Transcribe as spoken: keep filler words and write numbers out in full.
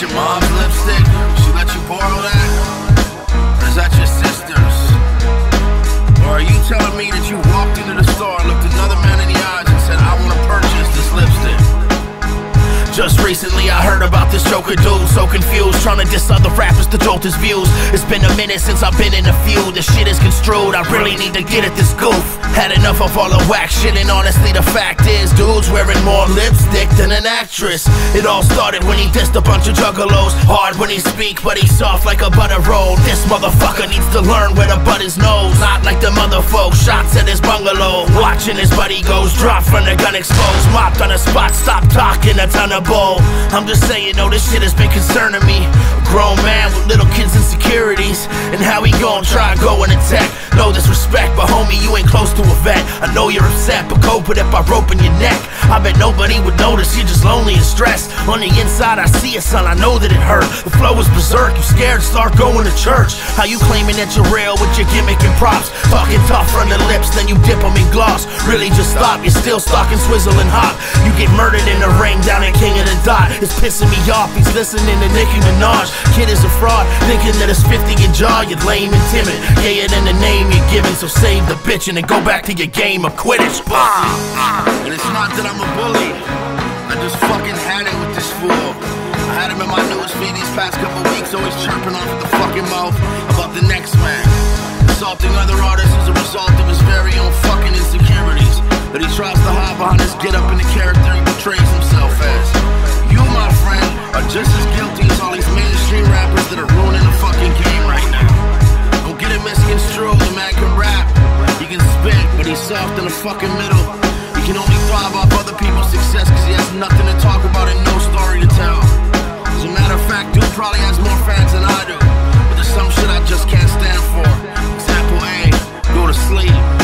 that your mom's lipstick? She let you borrow that? Or is that your sister's? Or are you telling me that you walked into the store, looked another man in the eyes and said, I want to purchase this lipstick? Just recently I heard about this choker dude, so confused, trying to diss other rappers to jolt his views. It's been a minute since I've been in the field. This shit is construed, I really need to get at this goof. Had enough of all the whack shit, and honestly the fact is, dude's wearing more lipstick than an actress. It all started when he dissed a bunch of juggalos. Hard when he speak, but he's soft like a butter roll. This motherfucker needs to learn where to butt his nose, not like the motherfolk. Shots at his bungalow, watching his buddy goes drop from the gun exposed, mopped on a spot, stop talking a ton of bowl. I'm just saying, no, this shit has been concerning me. A grown man with little kids' insecurities, and how he gon' try and go and attack. No disrespect, but homie, you ain't close to a vet. I know you're upset, but cope with it by roping your neck. I bet nobody would notice, you're just lonely and stressed. On the inside, I see it, son, I know that it hurt. The flow is berserk, you scared, start going to church. How you claiming that you're real with your gimmick and props? Talking tough on the lips, then you dip them in gloss. Really just stop, you're still stuck in swizzling hot. You get murdered in the ring down in King of the Dot. It's pissing me off, he's listening to Nicki Minaj. Kid is a fraud, thinking that it's fifty and jaw. You're lame and timid, gayer than the name you're giving. So save the bitchin' and go back to your game of Quidditch. And it's not that I'm a bully, I just fucking had it with this fool. I had him in my newest feed these past couple weeks, always chirping off at the fucking mouth about the next man, assaulting other artists as a result of his very own fucking insecurities that he tries to hide behind his get up in the character he betrays himself as. You, my friend, are just as guilty as all these mainstream rappers that are ruining the fucking game right now. Don't get it misconstrued, the man can rap, he can spit, but he's soft in the fucking middle. He can only thrive off other people's success cause he has nothing to talk about and no story to tell. As a matter of fact, dude probably has more fans than I do, but there's some shit I just can't stand for. Example A, go to sleep.